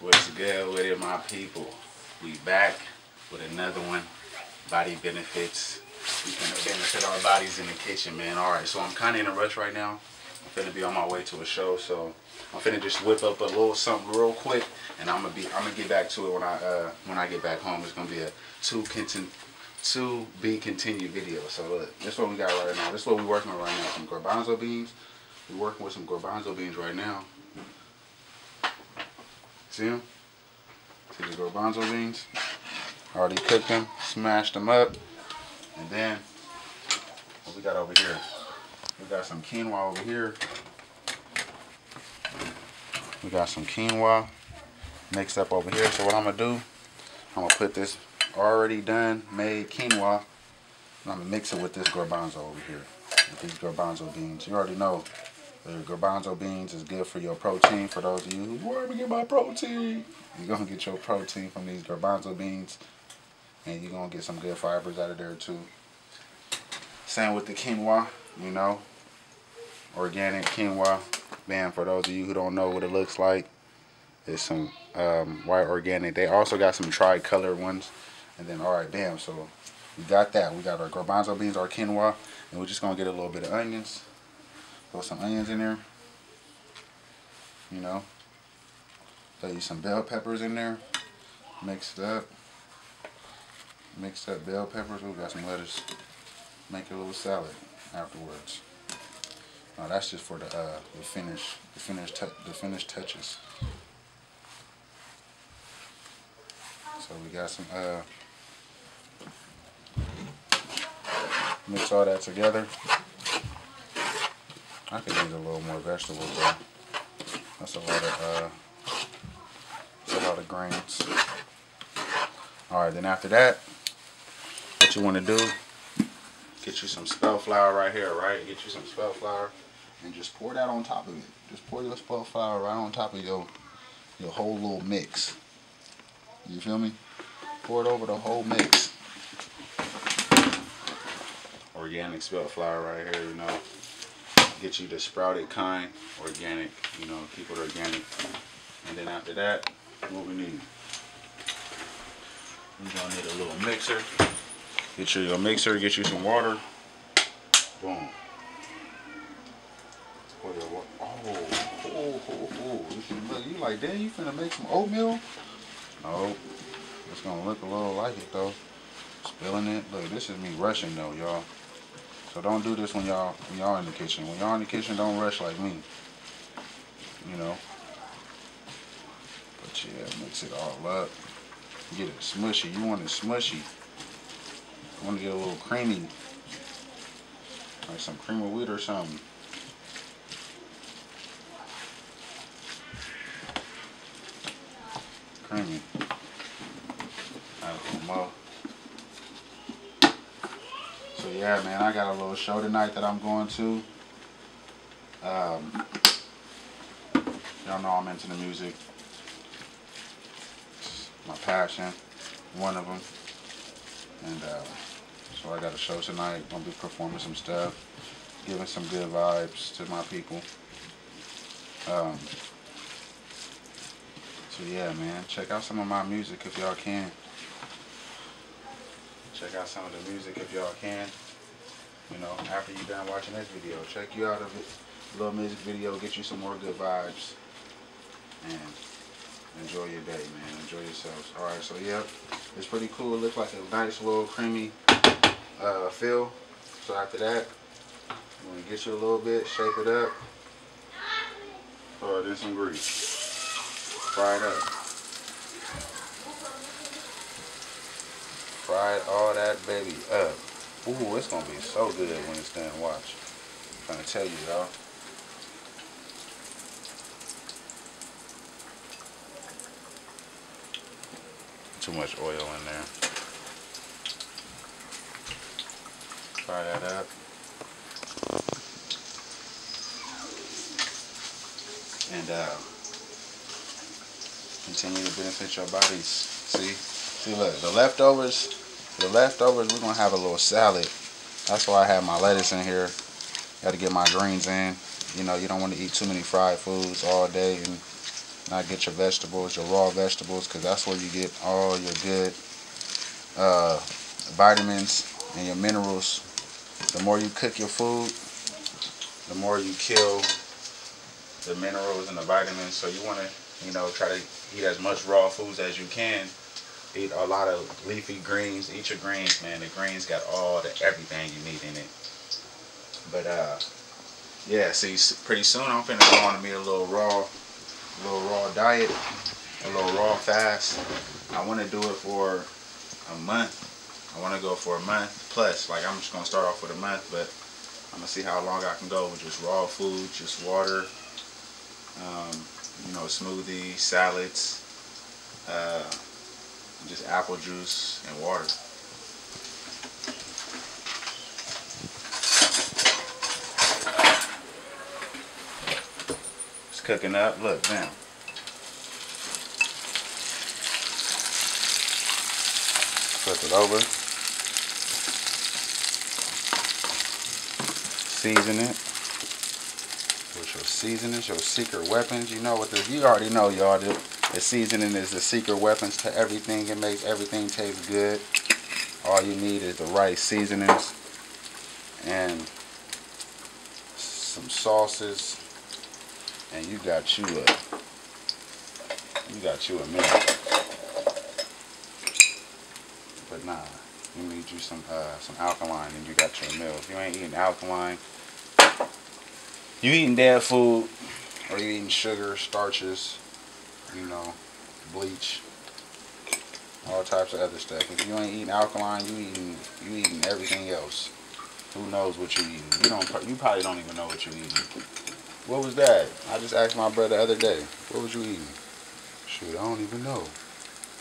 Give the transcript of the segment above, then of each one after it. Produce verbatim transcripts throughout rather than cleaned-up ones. What's good with it, my people? We back with another one. Body benefits. We can benefit our bodies in the kitchen, man. All right, so I'm kind of in a rush right now. I'm finna be on my way to a show, so I'm finna just whip up a little something real quick, and I'm gonna be I'm gonna get back to it when I uh, when I get back home. It's gonna be a two continue to be continued video. So look, this is what we got right now. This is what we're working on right now. Some garbanzo beans. We're working with some garbanzo beans right now. See them? See the garbanzo beans? I already cooked them, smashed them up. And then what we got over here? We got some quinoa over here. We got some quinoa mixed up over here. So what I'm gonna do, I'm gonna put this already done made quinoa, and I'm gonna mix it with this garbanzo over here, with these garbanzo beans. You already know the garbanzo beans is good for your protein. For those of you who where to get my protein, you're gonna get your protein from these garbanzo beans, and you're gonna get some good fibers out of there too. Same with the quinoa, you know, organic quinoa. Man, for those of you who don't know what it looks like, it's some um, white organic. They also got some tri-colored ones. And then, all right, bam, so we got that. We got our garbanzo beans, our quinoa, and we're just going to get a little bit of onions. Throw some onions in there, you know. Throw you some bell peppers in there. Mix it up. Mix up bell peppers. We got some lettuce. Make a little salad afterwards. Now, that's just for the, uh, the finish, the finish, the finish touches. So we got some, uh, mix all that together. I could use a little more vegetables though. That's a lot of, uh, that's a lot of grains. All right, then after that, what you want to do, get you some spell flour right here, right? Get you some spell flour and just pour that on top of it. Just pour your spell flour right on top of your, your whole little mix. You feel me? Pour it over the whole mix. Organic spell flour right here, you know. Get you the sprouted kind, organic, you know, keep it organic. And then after that, what we need? We're gonna need a little mixer. Get you your mixer, get you some water. Boom. Pour your water. Oh, oh, oh, oh. Look, you like, damn, you finna make some oatmeal? No, it's gonna look a little like it though. Spilling it. Look, this is me rushing though, y'all. So don't do this when y'all when y'all in the kitchen. When y'all in the kitchen, don't rush like me. You know. But yeah, mix it all up. Get it smushy. You want it smushy. You want to get a little creamy, like some cream of wheat or something. Creamy. So yeah, man, I got a little show tonight that I'm going to. Um, y'all know I'm into the music. It's my passion, one of them. And uh, so I got a show tonight. I'm gonna be performing some stuff, giving some good vibes to my people. Um, So yeah, man, check out some of my music if y'all can. Check out some of the music if y'all can. You know, after you done watching this video, check you out of a little music video, get you some more good vibes, and enjoy your day, man. Enjoy yourselves. All right, so yeah, it's pretty cool. It looks like a nice little creamy uh, feel. So after that, I'm gonna get you a little bit, shape it up. Oh, there's some grease. Fry it up. Fry all that baby up. Ooh, it's gonna be so good when it's done. Watch. I'm trying to tell you, y'all. Too much oil in there. Fry that up. And uh continue to benefit your bodies. See? See, look, the leftovers, the leftovers, we're going to have a little salad. That's why I have my lettuce in here. Got to get my greens in. You know, you don't want to eat too many fried foods all day and Not get your vegetables, your raw vegetables, because that's where you get all your good uh, vitamins and your minerals. The more you cook your food, the more you kill the minerals and the vitamins. So you want to, you know, try to eat as much raw foods as you can. Eat a lot of leafy greens. Eat your greens, man. The greens got all the everything you need in it. But uh, yeah, see, pretty soon I'm finna go on to be a little raw, little raw diet, a little raw fast. I want to do it for a month. I want to go for a month plus. Like, I'm just gonna start off with a month, but I'm gonna see how long I can go with just raw food, just water. Um, you know, smoothies, salads, uh, just apple juice and water. It's cooking up. Look, man. Flip it over. Season it. Your seasonings, your secret weapons. You know what this, you already know, y'all. The seasoning is the secret weapons to everything. It makes everything taste good. All you need is the right seasonings and some sauces, and you got you a, you got you a meal. But nah, you need you some uh, some alkaline, and you got your meal. If you ain't eating alkaline, you eating dead food, or you eating sugar, starches, you know, bleach, all types of other stuff. If you ain't eating alkaline, you eating you eating everything else. Who knows what you eating? You don't. You probably don't even know what you eating. What was that? I just asked my brother the other day. What was you eating? Shoot, I don't even know.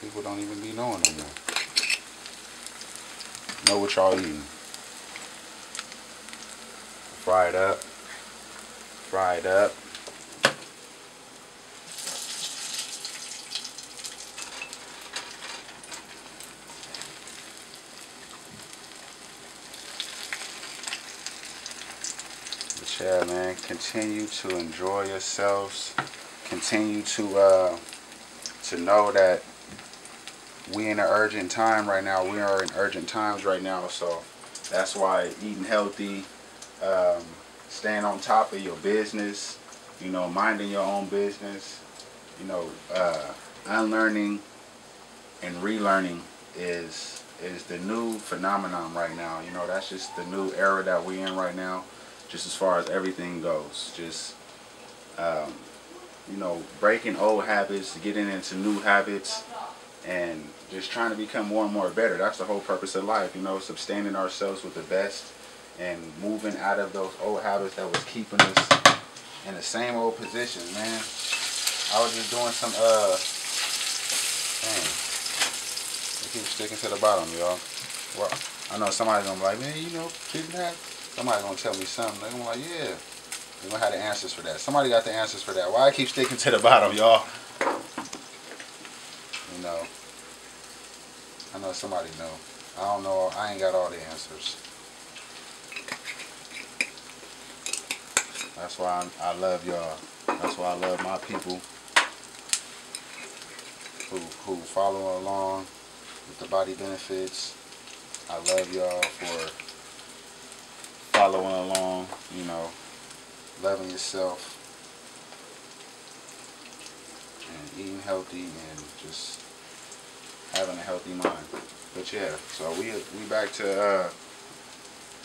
People don't even be knowing no more. Know what y'all eating? Fry it up. Fry it up. But yeah, man, continue to enjoy yourselves. Continue to uh, to know that we in an urgent time right now. We are in urgent times right now, so that's why eating healthy. Um, Staying on top of your business, you know, minding your own business, you know, uh, unlearning and relearning is is the new phenomenon right now. You know, that's just the new era that we're in right now, just as far as everything goes. Just, um, you know, breaking old habits, getting into new habits, and just trying to become more and more better. That's the whole purpose of life, you know, sustaining ourselves with the best. And moving out of those old habits that was keeping us in the same old position, man. I was just doing some, uh, dang. I keep sticking to the bottom, y'all. Well, I know somebody's gonna be like, man, you know, keep that. Somebody's gonna tell me something. They're gonna be like, yeah. They're gonna have the answers for that. Somebody got the answers for that. Why I keep sticking to the bottom, y'all? You know, I know somebody know. I don't know, I ain't got all the answers. That's why I'm, I love y'all. That's why I love my people who who follow along with the Body Benefits. I love y'all for following along, you know, loving yourself and eating healthy and just having a healthy mind. But yeah, so we we back to uh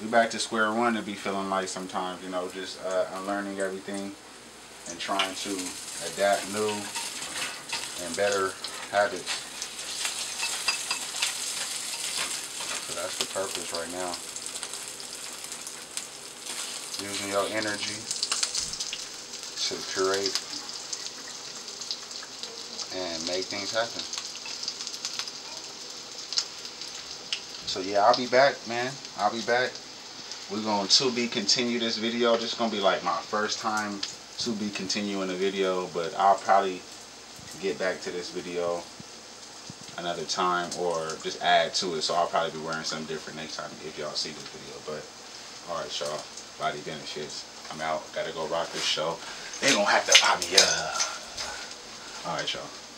we back to square one to be feeling like sometimes, you know, just uh, unlearning everything and trying to adapt new and better habits. So that's the purpose right now. Using your energy to curate and make things happen. So yeah, I'll be back, man. I'll be back. We're going to be continue this video. Just going to be like my first time to be continuing a video. But I'll probably get back to this video another time or just add to it. So I'll probably be wearing something different next time if y'all see this video. But alright, y'all. Body Benefits. I'm out. Got to go rock this show. They going to have to pop me up. All right, y'all.